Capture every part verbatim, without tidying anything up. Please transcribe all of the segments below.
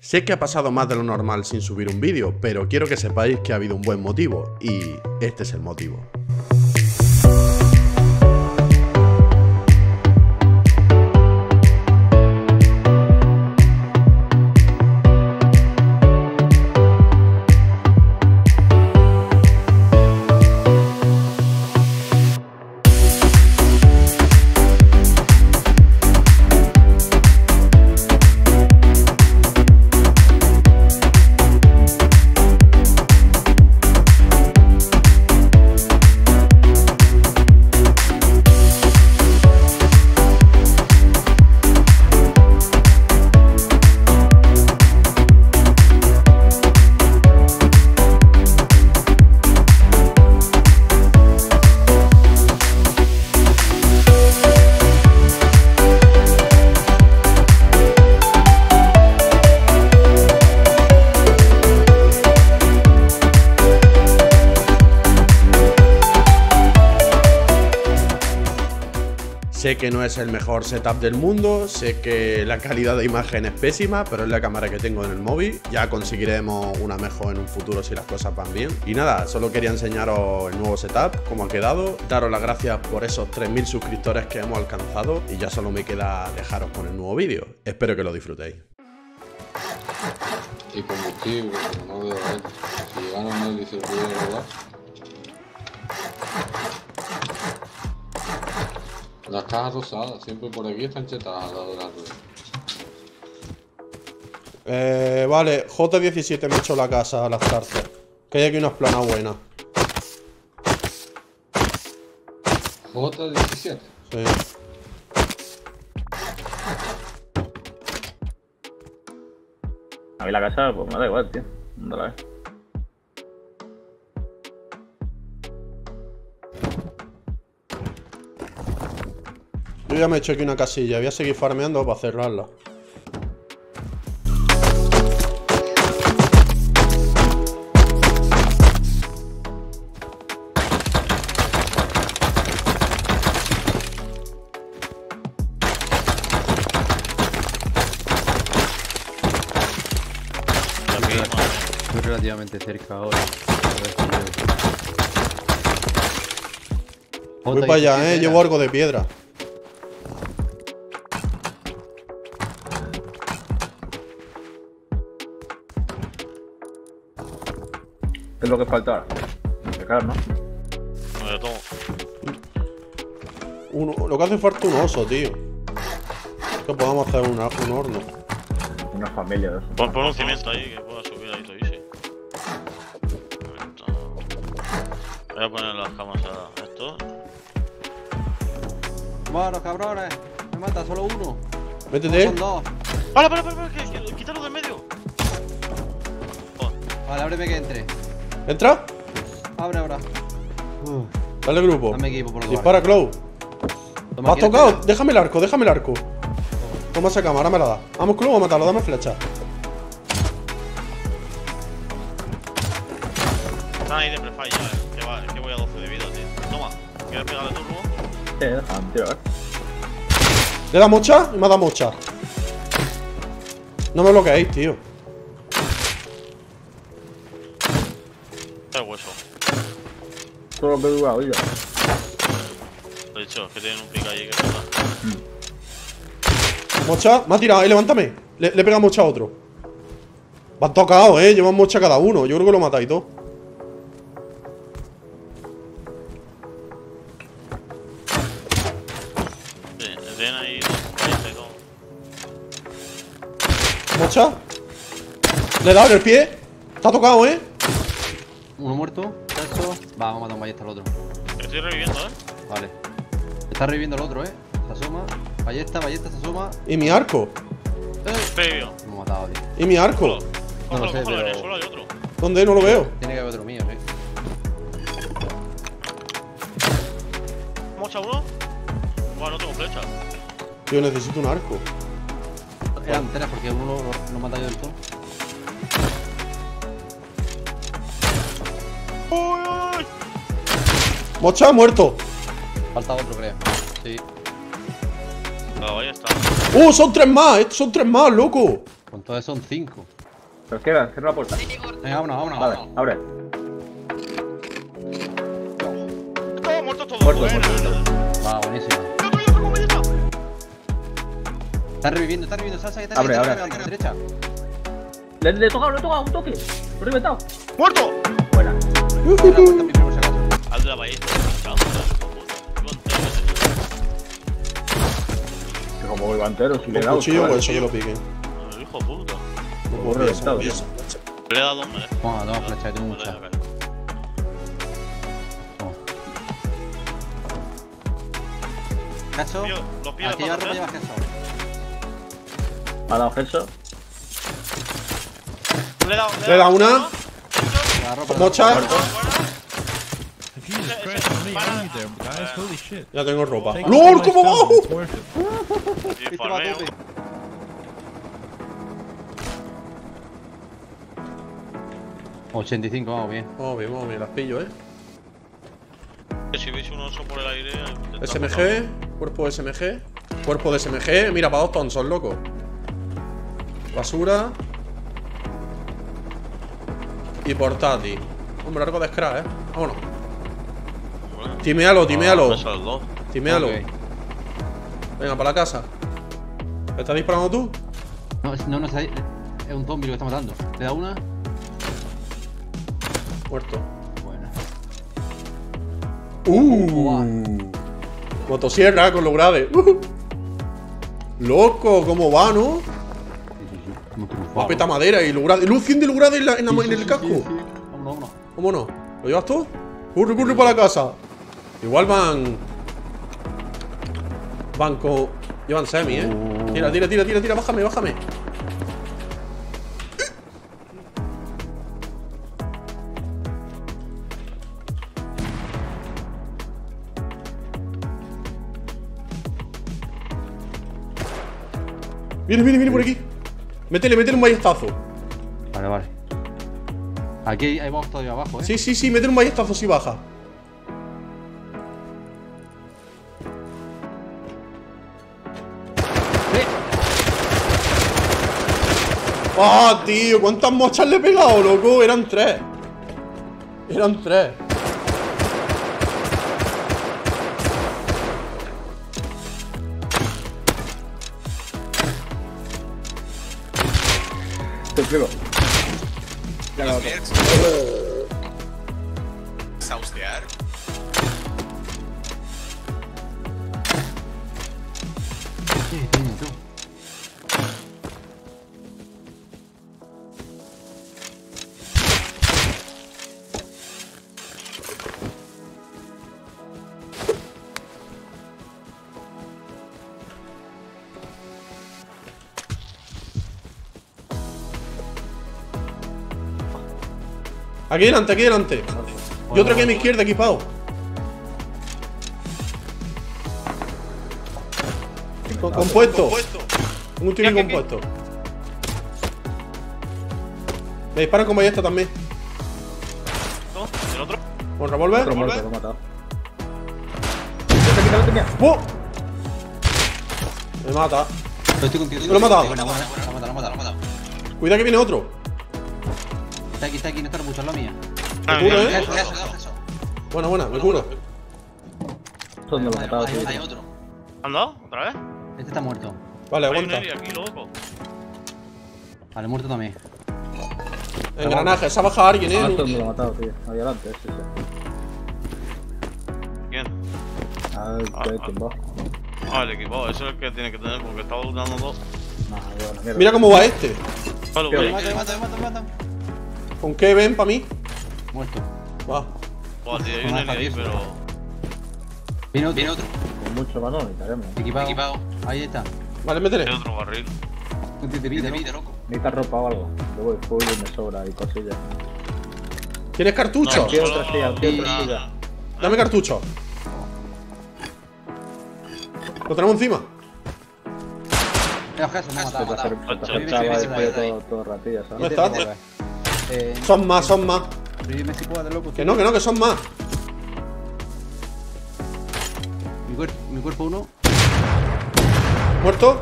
Sé que ha pasado más de lo normal sin subir un vídeo, pero quiero que sepáis que ha habido un buen motivo, y este es el motivo. Sé que no es el mejor setup del mundo, sé que la calidad de imagen es pésima, pero es la cámara que tengo en el móvil. Ya conseguiremos una mejor en un futuro si las cosas van bien. Y nada, solo quería enseñaros el nuevo setup, cómo ha quedado, daros las gracias por esos tres mil suscriptores que hemos alcanzado y ya solo me queda dejaros con el nuevo vídeo. Espero que lo disfrutéis. Y combustible, como no veo, si llegaron más distribuidores, ¿verdad? Las cajas rosadas, siempre por aquí están chetadas al lado de la rueda. Eh, vale, J diecisiete me echó la casa a las tartas. Que hay aquí unas planas buenas. ¿J diecisiete? Sí. A mí la casa, pues me da igual, tío. No la ves. Yo ya me he hecho aquí una casilla, voy a seguir farmeando para cerrarla. Estoy relativamente cerca ahora. Voy para allá, eh, llevo algo de piedra. Es lo que falta ahora. Dejar, ¿no? No, yo tomo. Uno, lo que hace falta un oso, tío. Que podamos hacer una, un horno. Una familia de eso. Pon, pon un cimiento ahí, que pueda subir ahí todo easy. Voy a poner las camas a esto. Bueno, cabrones. Me mata solo uno. Métete. Son dos. ¡Para, para, para! para que, que, ¡Quítalo del medio! Oh. Vale, ábreme que entre. ¿Entra? Abre ahora. Uh, Dale grupo. Dame equipo por los Dispara, Cloud. ¿Me has tocado? Tirar. Déjame el arco, déjame el arco. Toma esa cámara, me la da. Vamos, Cloud, a matarlo, dame flecha. Están ahí de prefire ya, eh. Que, va, que voy a doce de vida, tío. Toma, ¿quieres pegarle turbo? Eh, anterior. ¿Le da mocha? Me ha dado mocha. No me bloqueéis, tío. Hueso. Solo verduga, oiga. Lo he dicho, que tienen un pica allí que está. Mocha, me ha tirado, eh, levántame. Le, le he pegado mocha a otro. Me han tocado, eh, llevan mocha cada uno. Yo creo que lo matáis todo. Tienen ahí dos. Mocha. Le he dado en el pie. Está tocado, eh. Uno muerto, eso. Va, vamos a matar un ballesta al otro. Estoy reviviendo, eh. Vale. Está reviviendo el otro, eh. Se asoma. Ballesta, ballesta, se asoma. ¿Y mi arco? Eh. Previo. Me he matado, tío. ¿Y mi arco? No lo sé, pero... en el suelo hay otro. ¿Dónde? No lo veo. Tiene que haber otro mío, eh. ¿Mocha uno? Buah, no tengo flecha. Yo necesito un arco. Eran tres porque uno lo, lo mata yo del todo. ¡Uy, uy! Mocha muerto. Falta otro, creo. Sí. No, ahí está. ¡Uh! Son tres más, son tres más, loco. Entonces son cinco. Pero quedan, cierra la puerta. Venga, vámonos, vámonos. Vale, vámonos. Abre. Todos muertos, todos muertos. Muertos. Va, buenísimo. Está reviviendo, está reviviendo, salsa que está abre, abre. A la derecha. Le, le he tocado, le he tocado, un toque. Lo he reventado. ¡Muerto! Buena. Uh -huh. Al de la ballesta, que como voy entero, si le he dado. Cuchillo o el sello lo pique. Hijo puta. Lo he reventado. Le he dado dos flechas. Toma, dos flechas, tengo muchas. Caso. Aquí ya ropa lleva queso. ¿Ha dado queso? Le he dado una. Mocha. Ya tengo ropa. ¡Lol! ¿Cómo bajo? ochenta y cinco, vamos bien. Vamos bien, vamos bien, las pillo, eh. Si veis un oso por el aire. S M G, cuerpo S M G. Cuerpo de S M G, mira, para dos tonsos, loco. Basura. Y portátil. Hombre, largo de scratch, eh. Vámonos. Timealo, timealo. Ah, timealo. Okay. Venga, para la casa. ¿Te estás disparando tú? No, no, no está. Es un zombie lo que está matando. ¿Le da una? Muerto. Buena. Uh. Motosierra con lo grave. Uh. Loco, cómo va, ¿no? Va a petar madera y lograda. Luz cien de lograda en, la, en, la, sí, en el sí, casco. Sí, sí. Vámonos, vámonos. Vámonos. ¿Lo llevas tú? Curre, curre para la casa. Igual van. Van con. Llevan semi, eh. Tira, tira, tira, tira, tira. Bájame, bájame. Viene, viene, viene por aquí. Métele, métele un ballestazo. Vale, vale. Aquí hay boss todavía abajo, eh. Sí, sí, sí, métele un ballestazo si baja. ¡Ah, oh, tío! ¿Cuántas mochas le he pegado, loco? Eran tres. Eran tres. Te explico. Ya la otra. Saustear. Aquí delante, aquí delante. Y otro aquí a mi izquierda, equipado. Compuesto. Un útil compuesto. Me disparan con ballesta también. ¿El otro? ¿Con revólver? Otro muerto, lo he matado. ¡Oh! Me mata. Lo he matado. Cuidado que viene otro. Está aquí, está aquí, no está mucho, es la mía. Me curo, eh. Buena, buena, me curo. Son los matados, tío. Hay otro. ¿Andado? ¿Otra vez? Este está muerto. Vale, aguanta. Vale, muerto también. Engranaje, se ha bajado alguien, eh. Son los matados, tío. Adelante, sí, sí. ¿Quién? Ah, el equipo. Ah, el equipo, eso es el que tiene que tener porque estaba dando dos. Mira cómo va este. Me mata, me mata, me mata, me mata. ¿Con qué ven para mí? Muerto. Va. Buah, tío, hay un N D, ahí, pero. Viene otro. Viene otro. Con mucho balón, caramba. Equipado. Equipado. Ahí está. Vale, métele. Tiene otro barril. Te pide, loco. Necesitas ropa o algo. Luego el fuego me sobra y cosillas. ¿Tienes cartucho? No, quiero otra silla, quiero otra silla. Dame cartucho. Lo tenemos encima. Los casos, no está. Eh, son más, son más. Que no, que no, que son más. Mi, cuer mi cuerpo uno. Muerto.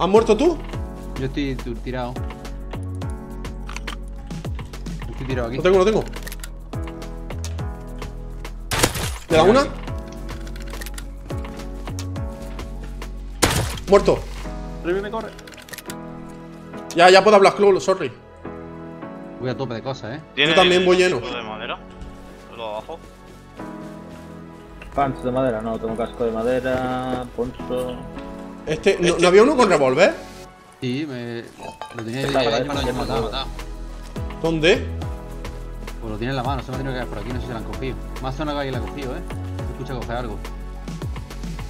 ¿Has muerto tú? Yo estoy tirado. Estoy tirado aquí. Lo tengo, lo tengo. ¿Le das una? Muerto. Revive, corre. Ya, ya puedo hablar, Clo, sorry. Voy a tope de cosas, eh. Yo también voy lleno. ¿Tienes casco de madera? Lo abajo. Pancho de madera, no, tengo casco de madera, poncho. Este, ¿no, este... ¿no había uno con revólver? Sí, me. Lo tenía en la mano, ya me mataba, mataba. ¿Dónde? Pues lo tiene en la mano, se me ha tenido que caer por aquí, no sé si la han cogido. Más zona que alguien la ha cogido, eh. Se escucha coger algo.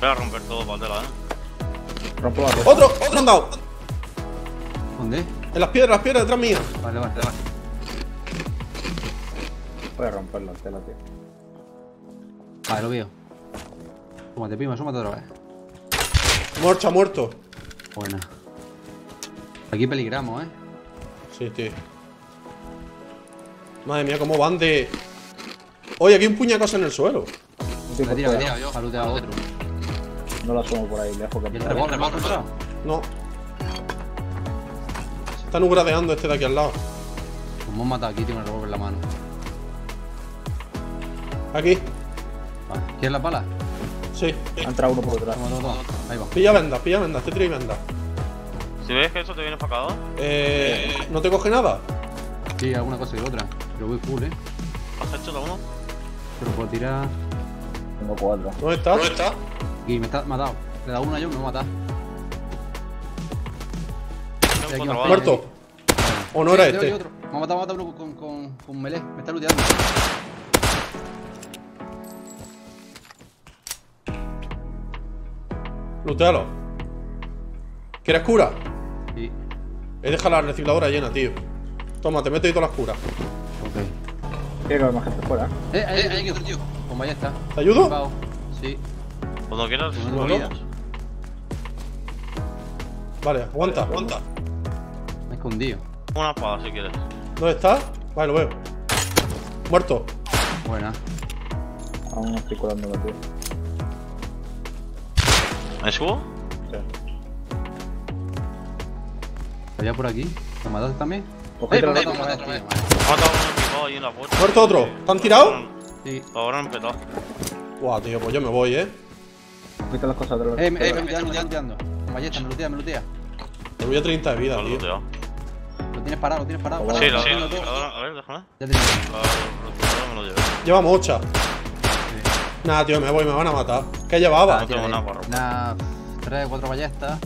Voy a romper todo, patela, eh. Rompo la ropa. ¡Otro! ¡Otro han dado! ¿Dónde? En las piedras, las piedras detrás mía. Vale, vale, vale. Voy a romper la tela, tío. Vale, lo veo. Súmate, prima, súmate otra vez. Morcha, muerto. Buena. Aquí peligramos, eh. Sí, tío. Madre mía, cómo van de. Oye, aquí un puñacosa en el suelo. Sí, me he tirado, me he tirado yo. Salute a otro. No la asomo por ahí, lejos que me tirado. No. Se está nugradeando este de aquí al lado. Pues me han matado aquí, tiene el revólver en la mano. Aquí. Vale. ¿Quieres las balas? Sí. Ha entrado uno por detrás. Toma, toma, toma. Ahí va. Pilla venda, pilla venda, te tira y venda. Si ves que eso te viene para acá, Eh. ¿No te coge nada? Sí, alguna cosa y otra. Pero voy full, eh. ¿Has hecho la uno? Pero puedo tirar. Tengo cuatro. ¿Dónde estás? ¿Dónde estás? Y me está matado. Le da una yo, me va a matar. Muerto. O no era este. Me ha matado, me ha matado uno con, con, con melee. Me está looteando. Lootealo. ¿Quieres cura? Sí. He dejado la recicladora llena, tío. Toma, te meto ahí todas las curas. Ok. Quiero que más gente fuera. Eh, eh, hay que otro tío. Pues vaya está. ¿Te ayudo? Sí. Cuando quieras, no lo olvidas. Vale, aguanta, aguanta. Me he escondido. Una espada si quieres. ¿Dónde está? Vale, lo veo. Muerto. Buena. Aún no estoy curándolo, tío. ¿Me subo? Sí. ¿Allá por aquí? ¿Me mataste también? Pues no, no, no, muerto otro. ¿Te han tirado? Sí. Ahora han petado. Guau, tío, pues yo me voy, eh. Quita las cosas atrás. Eh, me lootean, me lootean. Ballesta, me lootea, me lootea. Te voy a treinta de vida, tío. Lo tienes parado, lo tienes parado. Sí, lo tienes parado. A ver, déjame. Ya te lo llevo. Llevamos ocho. Nah, tío, me voy, me van a matar. ¿Qué llevaba? No tengo nada para romper. Nah, tres, cuatro ballestas.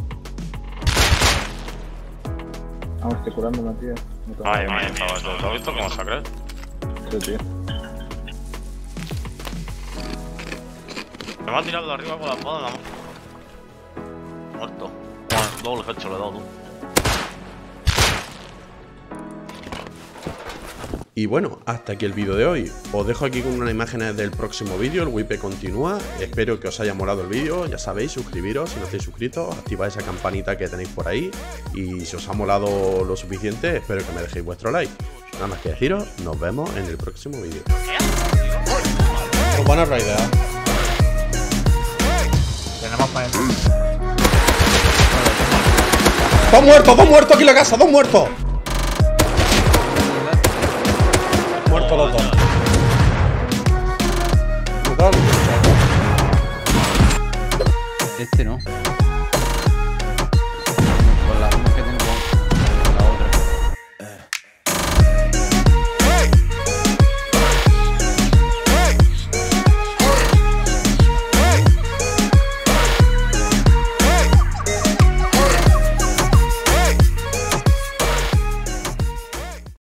Vamos, estoy curándome, tío. Ay, madre mía, ¿lo has visto cómo sacré? Sí, tío. Me va a tirar de arriba con la espada en la mano. Muerto. Bueno, doble hecho le he dado, tú. Y bueno, hasta aquí el vídeo de hoy. Os dejo aquí con unas imágenes del próximo vídeo, el Wipe continúa. Espero que os haya molado el vídeo. Ya sabéis, suscribiros si no estáis suscritos, activad esa campanita que tenéis por ahí. Y si os ha molado lo suficiente, espero que me dejéis vuestro like. Nada más que deciros, nos vemos en el próximo vídeo. Os van a raidear. Tenemos para eso. Dos muertos, dos muertos aquí en la casa, dos muertos. Muerto los dos. Este no.